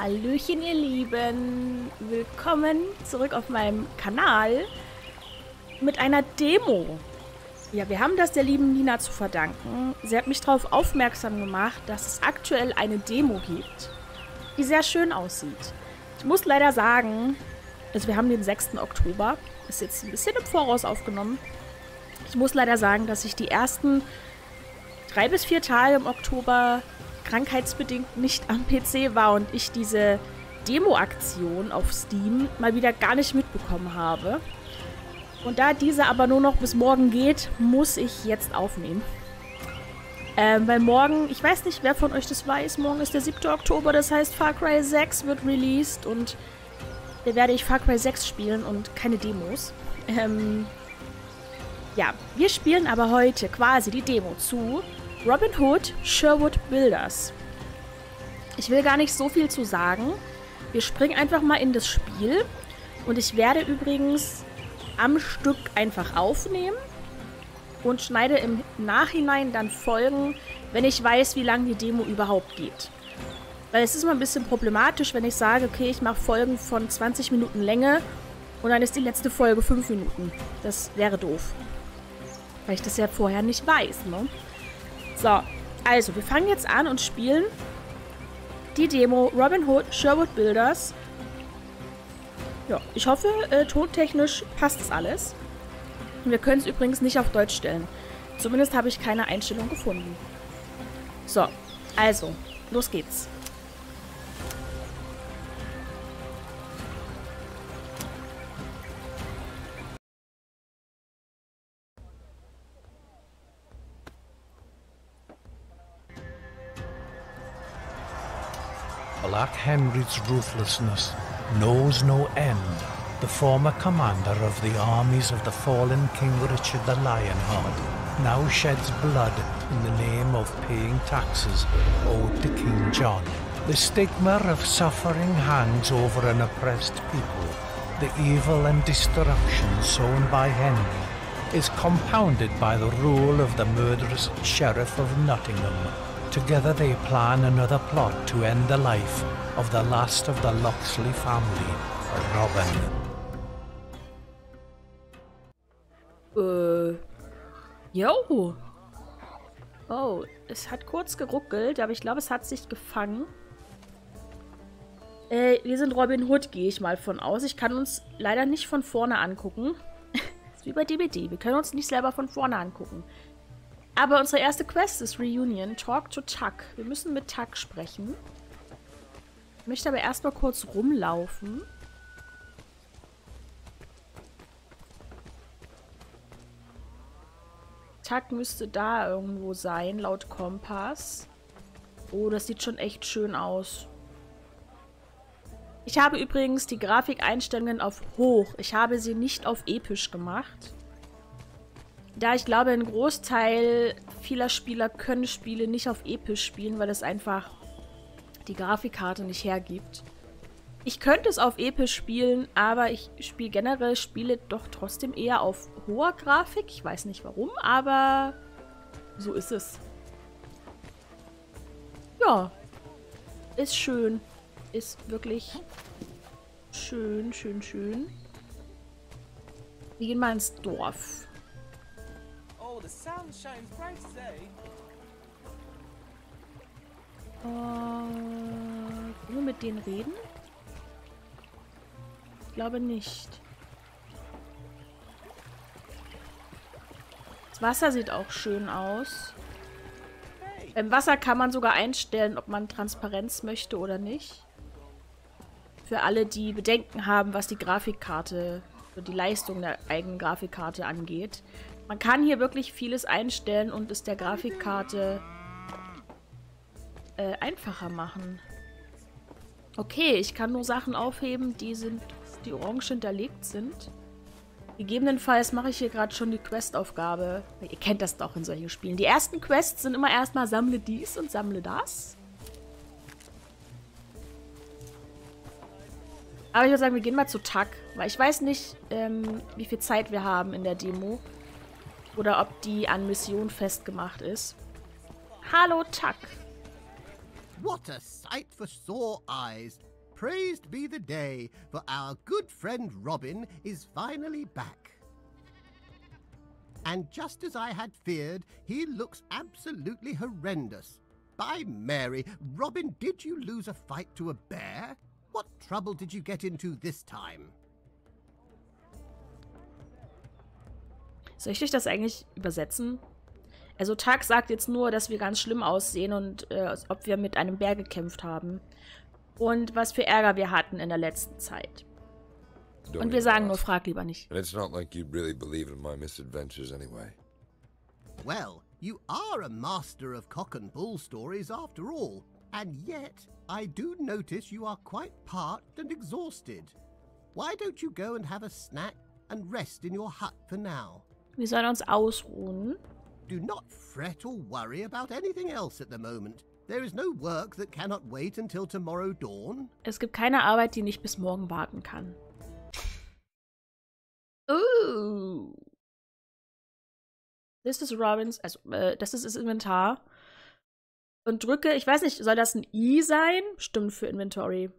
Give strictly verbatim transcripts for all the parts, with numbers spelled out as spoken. Hallöchen ihr Lieben, willkommen zurück auf meinem Kanal mit einer Demo. Ja, wir haben das der lieben Nina zu verdanken. Sie hat mich darauf aufmerksam gemacht, dass es aktuell eine Demo gibt, die sehr schön aussieht. Ich muss leider sagen, also wir haben den sechsten Oktober, ist jetzt ein bisschen im Voraus aufgenommen. Ich muss leider sagen, dass ich die ersten drei bis vier Tage im Oktober krankheitsbedingt nicht am P C war und ich diese Demo-Aktion auf Steam mal wieder gar nicht mitbekommen habe. Und da diese aber nur noch bis morgen geht, muss ich jetzt aufnehmen. Ähm, weil morgen, ich weiß nicht, wer von euch das weiß, morgen ist der siebte Oktober, das heißt Far Cry sechs wird released und da werde ich Far Cry sechs spielen und keine Demos. Ähm, ja, wir spielen aber heute quasi die Demo zu Robin Hood: Sherwood Builders. Ich will gar nicht so viel zu sagen. Wir springen einfach mal in das Spiel. Und ich werde übrigens am Stück einfach aufnehmen und schneide im Nachhinein dann Folgen, wenn ich weiß, wie lange die Demo überhaupt geht. Weil es ist immer ein bisschen problematisch, wenn ich sage, okay, ich mache Folgen von zwanzig Minuten Länge und dann ist die letzte Folge fünf Minuten. Das wäre doof. Weil ich das ja vorher nicht weiß, ne? So, also wir fangen jetzt an und spielen die Demo Robin Hood Sherwood Builders. Ja, ich hoffe, äh, tontechnisch passt das alles. Und wir können es übrigens nicht auf Deutsch stellen. Zumindest habe ich keine Einstellung gefunden. So, also, los geht's. Black Henry's ruthlessness knows no end. The former commander of the armies of the fallen King Richard the Lionheart now sheds blood in the name of paying taxes owed to King John. The stigma of suffering hangs over an oppressed people. The evil and destruction sown by Henry is compounded by the rule of the murderous Sheriff of Nottingham. Together they plan another plot to end the life of the last of the Loxley family, Robin. Äh, jo. Oh, es hat kurz geruckelt, aber ich glaube, es hat sich gefangen. Äh, wir sind Robin Hood, gehe ich mal von aus. Ich kann uns leider nicht von vorne angucken. Das ist wie bei D B D, wir können uns nicht selber von vorne angucken. Aber unsere erste Quest ist Reunion. Talk to Tuck. Wir müssen mit Tuck sprechen. Ich möchte aber erstmal kurz rumlaufen. Tuck müsste da irgendwo sein, laut Kompass. Oh, das sieht schon echt schön aus. Ich habe übrigens die Grafikeinstellungen auf hoch. Ich habe sie nicht auf episch gemacht. Da ich glaube, ein Großteil vieler Spieler können Spiele nicht auf episch spielen, weil es einfach die Grafikkarte nicht hergibt. Ich könnte es auf episch spielen, aber ich spiele generell Spiele doch trotzdem eher auf hoher Grafik. Ich weiß nicht warum, aber so ist es. Ja, ist schön. Ist wirklich schön, schön, schön. Wir gehen mal ins Dorf. Oh, nur mit denen reden? Ich glaube nicht. Das Wasser sieht auch schön aus. Im Wasser kann man sogar einstellen, ob man Transparenz möchte oder nicht. Für alle, die Bedenken haben, was die Grafikkarte, die Leistung der eigenen Grafikkarte angeht. Man kann hier wirklich vieles einstellen und es der Grafikkarte äh, einfacher machen. Okay, ich kann nur Sachen aufheben, die sind, die orange hinterlegt sind. Gegebenenfalls mache ich hier gerade schon die Questaufgabe. Ihr kennt das doch in solchen Spielen. Die ersten Quests sind immer erstmal sammle dies und sammle das. Aber ich würde sagen, wir gehen mal zu Tuck, weil ich weiß nicht, ähm, wie viel Zeit wir haben in der Demo. Oder ob die an Mission festgemacht ist. Hallo, Tuck. What a sight for sore eyes. Praised be the day, for our good friend Robin is finally back. And just as I had feared, he looks absolutely horrendous. By Mary, Robin, did you lose a fight to a bear? What trouble did you get into this time? Soll ich das eigentlich übersetzen? Also Tuck sagt jetzt nur, dass wir ganz schlimm aussehen und äh, ob wir mit einem Bär gekämpft haben. Und was für Ärger wir hatten in der letzten Zeit. Und wir sagen nur, frag lieber nicht. And it's not like you really believe in my misadventures anyway. Well, you are a master of cock and bull stories after all. And yet, I do notice you are quite parched and exhausted. Why don't you go and have a snack and rest in your hut for now? Wir sollen uns ausruhen. Do not fret or worry about anything else at the moment. There is no work that cannot wait until tomorrow dawn. Es gibt keine Arbeit, die nicht bis morgen warten kann. Ooh. Das ist Robins, also äh, das ist das Inventar. Und drücke, ich weiß nicht, soll das ein I sein? Stimmt, für Inventory.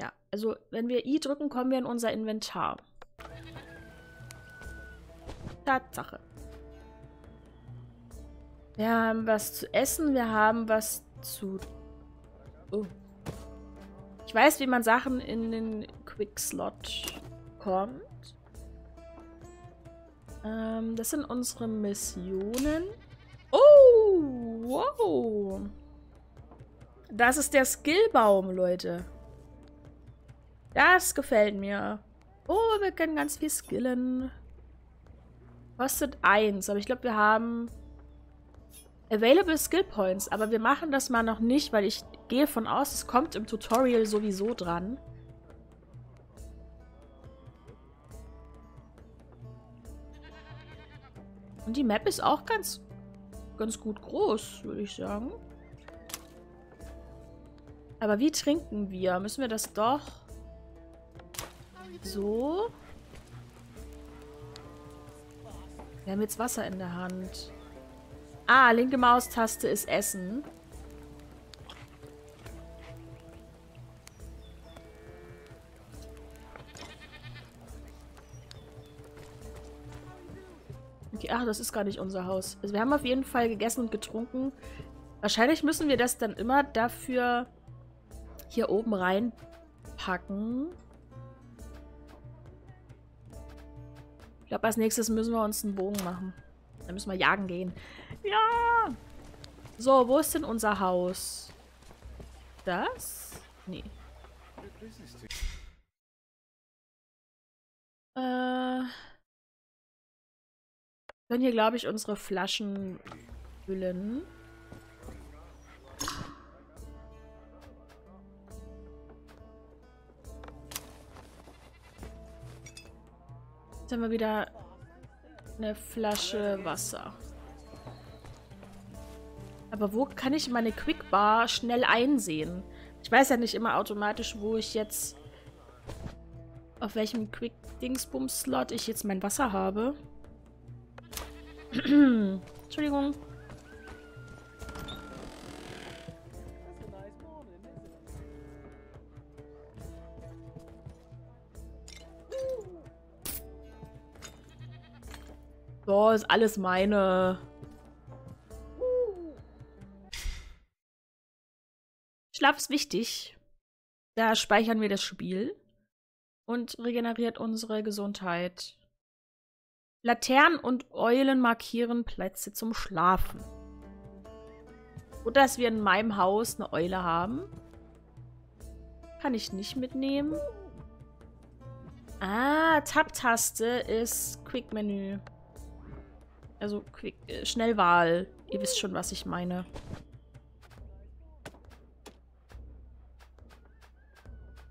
Ja, also wenn wir I drücken, kommen wir in unser Inventar. Tatsache. Wir haben was zu essen, wir haben was zu... Oh. Ich weiß, wie man Sachen in den Quickslot kommt. Ähm, das sind unsere Missionen. Oh, wow. Das ist der Skillbaum, Leute. Das gefällt mir. Oh, wir können ganz viel skillen. Kostet eins, aber ich glaube, wir haben Available Skill Points. Aber wir machen das mal noch nicht, weil ich gehe von aus, es kommt im Tutorial sowieso dran. Und die Map ist auch ganz, ganz gut groß, würde ich sagen. Aber wie trinken wir? Müssen wir das doch so? Wir haben jetzt Wasser in der Hand. Ah, linke Maustaste ist Essen. Ach, das ist gar nicht unser Haus. Also wir haben auf jeden Fall gegessen und getrunken. Wahrscheinlich müssen wir das dann immer dafür hier oben reinpacken. Ich glaube, als nächstes müssen wir uns einen Bogen machen. Dann müssen wir jagen gehen. Ja! So, wo ist denn unser Haus? Das? Nee. Äh... Wir können hier, glaube ich, unsere Flaschen füllen. Jetzt haben wir wieder eine Flasche Wasser. Aber wo kann ich meine Quickbar schnell einsehen? Ich weiß ja nicht immer automatisch, wo ich jetzt, auf welchem Quick-Dingsbums-Slot ich jetzt mein Wasser habe. Entschuldigung. So, ist alles meine. Schlaf ist wichtig. Da speichern wir das Spiel und regeneriert unsere Gesundheit. Laternen und Eulen markieren Plätze zum Schlafen. So, dass wir in meinem Haus eine Eule haben. Kann ich nicht mitnehmen. Ah, Tab-Taste ist Quick-Menü. Also Quick, äh, Schnellwahl. Ihr wisst schon, was ich meine.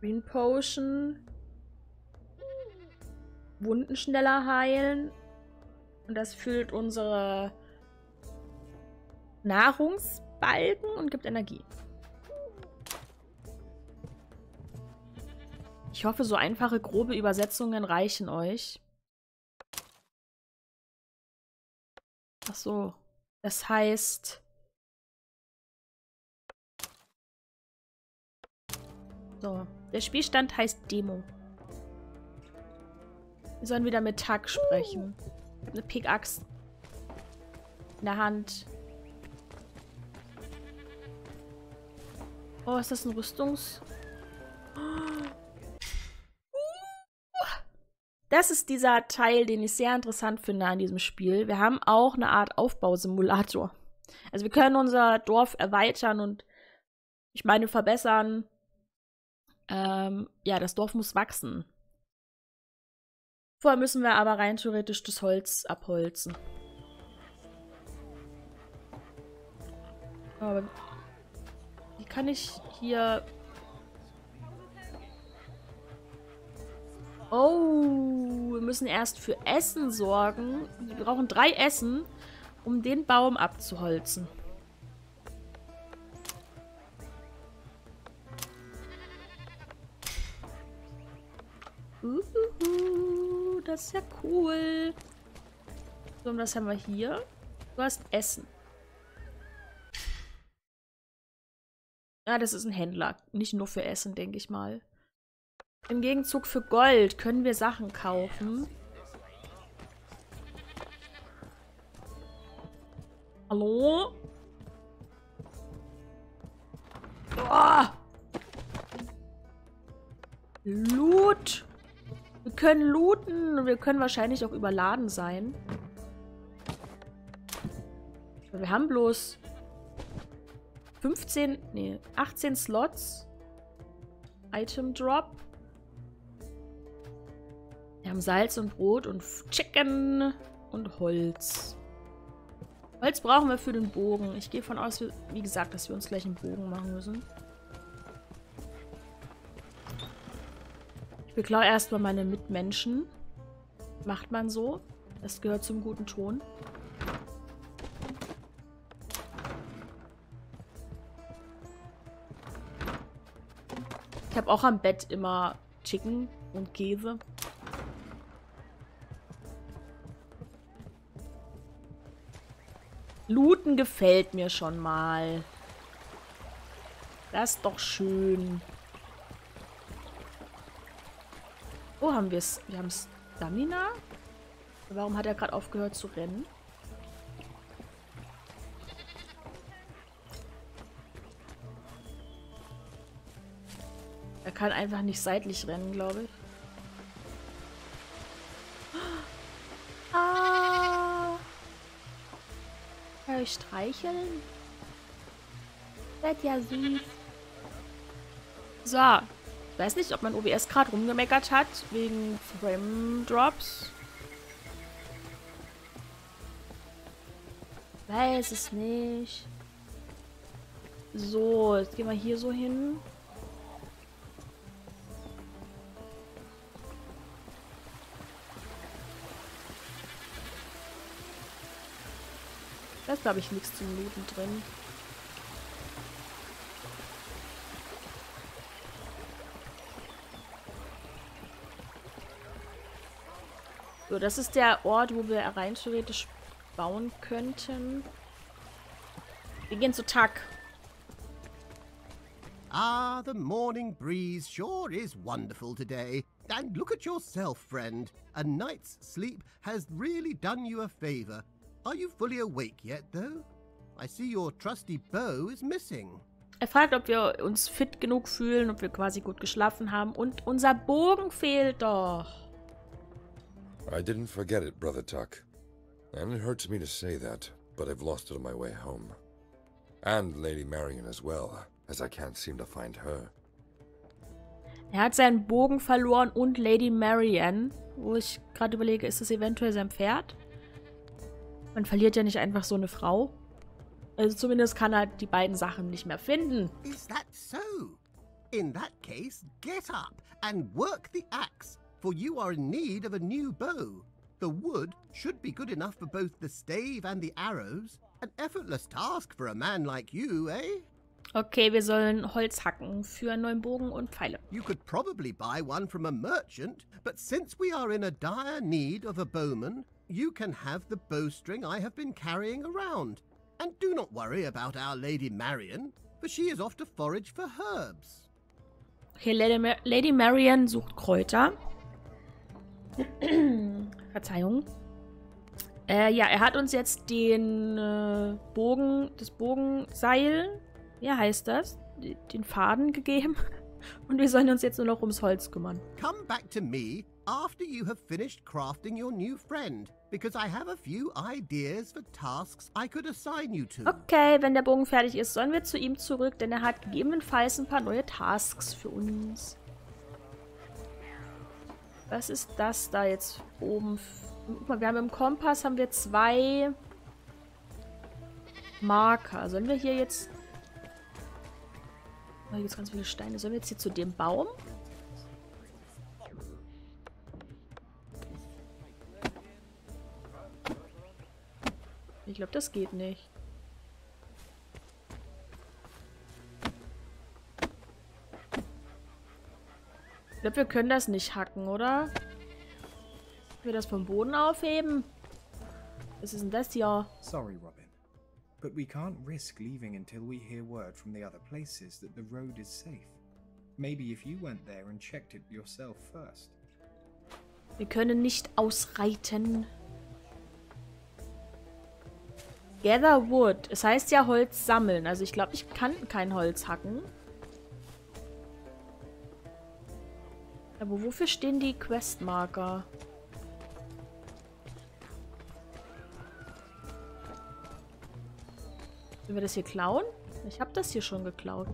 Green Potion. Wunden schneller heilen. Und das füllt unsere Nahrungsbalken und gibt Energie. Ich hoffe, so einfache, grobe Übersetzungen reichen euch. Ach so. Das heißt... So, der Spielstand heißt Demo. Wir sollen wieder mit Tuck sprechen. Eine Pickaxe in der Hand. Oh, ist das ein Rüstungs... Das ist dieser Teil, den ich sehr interessant finde an diesem Spiel. Wir haben auch eine Art Aufbausimulator. Also wir können unser Dorf erweitern und, ich meine, verbessern. Ähm, ja, das Dorf muss wachsen. Vorher müssen wir aber rein theoretisch das Holz abholzen. Aber wie kann ich hier... Oh, wir müssen erst für Essen sorgen. Wir brauchen drei Essen, um den Baum abzuholzen. Uhuhu, das ist ja cool. So, und was haben wir hier? Du hast Essen. Ja, das ist ein Händler. Nicht nur für Essen, denke ich mal. Im Gegenzug für Gold können wir Sachen kaufen. Hallo? Oh! Loot! Wir können looten. Wir können wahrscheinlich auch überladen sein. Wir haben bloß fünfzehn, nee, achtzehn Slots. Item Drop. Wir haben Salz und Brot und Chicken und Holz. Holz brauchen wir für den Bogen. Ich gehe von aus, wie gesagt, dass wir uns gleich einen Bogen machen müssen. Ich beklaue erstmal meine Mitmenschen. Macht man so. Das gehört zum guten Ton. Ich habe auch am Bett immer Chicken und Käse. Looten gefällt mir schon mal. Das ist doch schön. Oh, haben wir es? Wir haben Stamina? Warum hat er gerade aufgehört zu rennen? Er kann einfach nicht seitlich rennen, glaube ich. Euch streicheln? Seid ja süß. So. Ich weiß nicht, ob mein O B S gerade rumgemeckert hat wegen Frame Drops. Weiß es nicht. So, jetzt gehen wir hier so hin. Da ist, glaube ich, nichts zum Looten drin. So, das ist der Ort, wo wir rein theoretisch bauen könnten. Wir gehen zu Tuck. Ah, the morning breeze sure is wonderful today. And look at yourself, friend. A night's sleep has really done you a favor. Are you fully awake yet, though? I see your trusty bow is missing. Er fragt, ob wir uns fit genug fühlen, ob wir quasi gut geschlafen haben. Und unser Bogen fehlt doch. I didn't forget it, brother Tuck. And it hurts me to say that, but I've lost it on my way home. And Lady Marian as well, as I can't seem to find her. Er hat seinen Bogen verloren und Lady Marian. Wo ich gerade überlege, ist das eventuell sein Pferd? Man verliert ja nicht einfach so eine Frau. Also zumindest kann er die beiden Sachen nicht mehr finden. Is that so? In that case, get up and work the axe, for you are in need of a new bow. The wood should be good enough for both the stave and the arrows. An effortless task for a man like you, eh? Okay, wir sollen Holz hacken für einen neuen Bogen und Pfeile. You could probably buy one from a merchant, but since we are in a dire need of a bowman, you can have the bowstring I have been carrying around. And do not worry about our Lady Marian, for she is off to forage for herbs. Okay, Okay, Lady, Mar Lady Marian sucht Kräuter. Verzeihung. Äh, ja, er hat uns jetzt den äh, Bogen, das Bogenseil, ja heißt das, den Faden gegeben. Und wir sollen uns jetzt nur noch ums Holz kümmern. Come back to me after you have finished crafting your new friend, because I have a few ideas for tasks I could assign you to. Okay, wenn der Bogen fertig ist, sollen wir zu ihm zurück, denn er hat gegebenenfalls ein paar neue Tasks für uns. Was ist das da jetzt oben? Guck mal, wir haben im Kompass haben wir zwei Marker. Sollen wir hier jetzt... Oh, hier gibt es ganz viele Steine. Sollen wir jetzt hier zu dem Baum? Ich glaube, das geht nicht. Ich glaube, wir können das nicht hacken, oder? Können wir das vom Boden aufheben? Was ist denn das hier? Sorry, Robin. But we can't risk leaving until we hear word from the other places that the road is safe. Maybe if you went there and checked it yourself first. Wir können nicht ausreiten. Gather wood. Es heißt ja Holz sammeln. Also ich glaube, ich kann kein Holz hacken. Aber wofür stehen die Questmarker? Sollen wir das hier klauen? Ich habe das hier schon geklaut.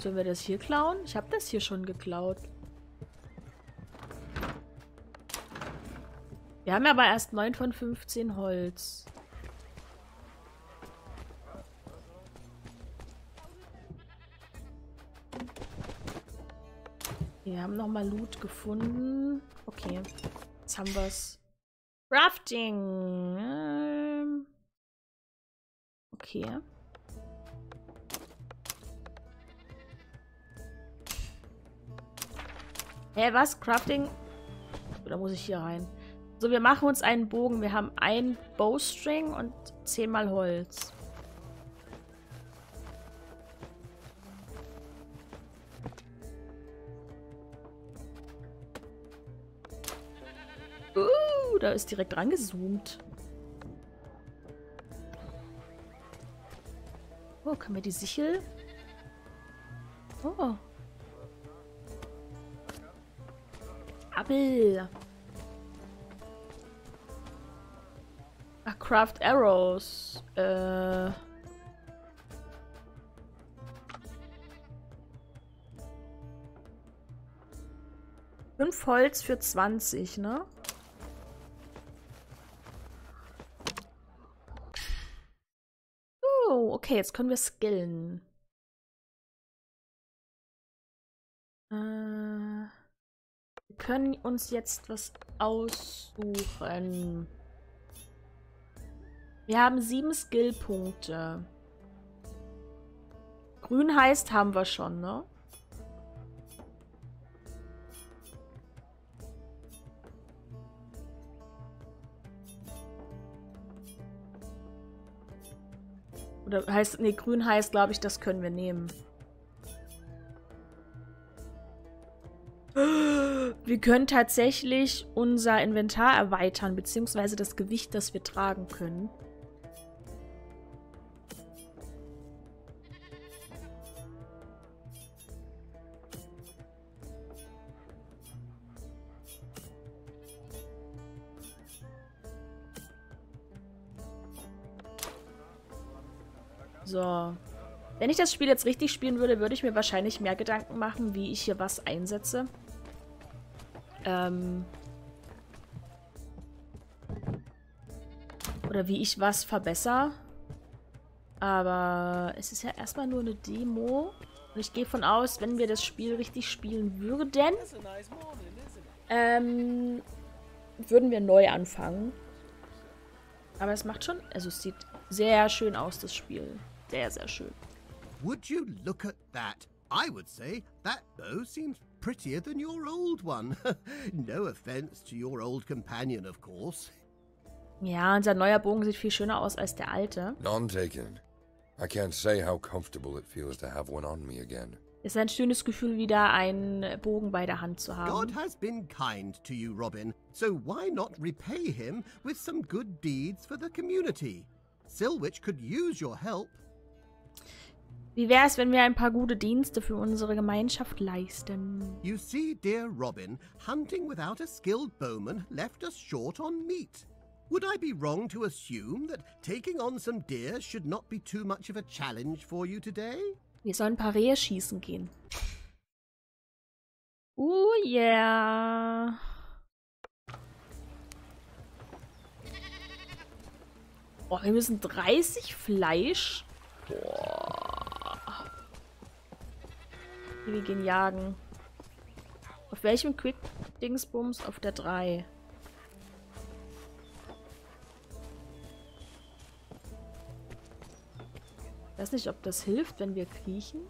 Sollen wir das hier klauen? Ich habe das hier schon geklaut. Wir haben aber erst neun von fünfzehn Holz. Wir haben nochmal Loot gefunden. Okay, jetzt haben wir es. Crafting. Ähm. Okay. Hä, was? Crafting? Oder muss ich hier rein? So, wir machen uns einen Bogen. Wir haben ein Bowstring und zehnmal Holz. Da ist direkt rangezoomt. Oh, können wir die Sichel? Oh. Abel. Ach, Craft Arrows. Äh. Fünf Holz für zwanzig, ne? Okay, jetzt können wir skillen. Äh, wir können uns jetzt was aussuchen. Wir haben sieben Skillpunkte. Grün heißt, haben wir schon, ne? Oder heißt, nee, grün heißt, glaube ich, das können wir nehmen. Wir können tatsächlich unser Inventar erweitern, beziehungsweise das Gewicht, das wir tragen können. So. Wenn ich das Spiel jetzt richtig spielen würde, würde ich mir wahrscheinlich mehr Gedanken machen, wie ich hier was einsetze. Ähm. Oder wie ich was verbessere. Aber es ist ja erstmal nur eine Demo. Und ich gehe von aus, wenn wir das Spiel richtig spielen würden, ähm, würden wir neu anfangen. Aber es macht schon, also es sieht sehr schön aus, das Spiel. Sehr, sehr schön. Would you look at that? I would say that bow seems prettier than your old one. No offense to your old companion, of course. Ja, unser neuer Bogen sieht viel schöner aus als der alte. None taken. I can't say how comfortable it feels to have one on me again. Es ist ein schönes Gefühl, wieder einen Bogen bei der Hand zu haben. God has been kind to you, Robin. So why not repay him with some good deeds for the community? Silwich could use your help. Wie wäre es, wenn wir ein paar gute Dienste für unsere Gemeinschaft leisten? You see, dear Robin, hunting without a skilled bowman left us short on meat. Would I be wrong to assume that taking on some deer should not be too much of a challenge for you today? Wir sollen ein paar Rehe schießen gehen. Oh yeah. Oh, wir müssen dreißig Fleisch. Boah. Wir gehen jagen. Auf welchem Quick-Dingsbums? Auf der drei. Ich weiß nicht, ob das hilft, wenn wir kriechen.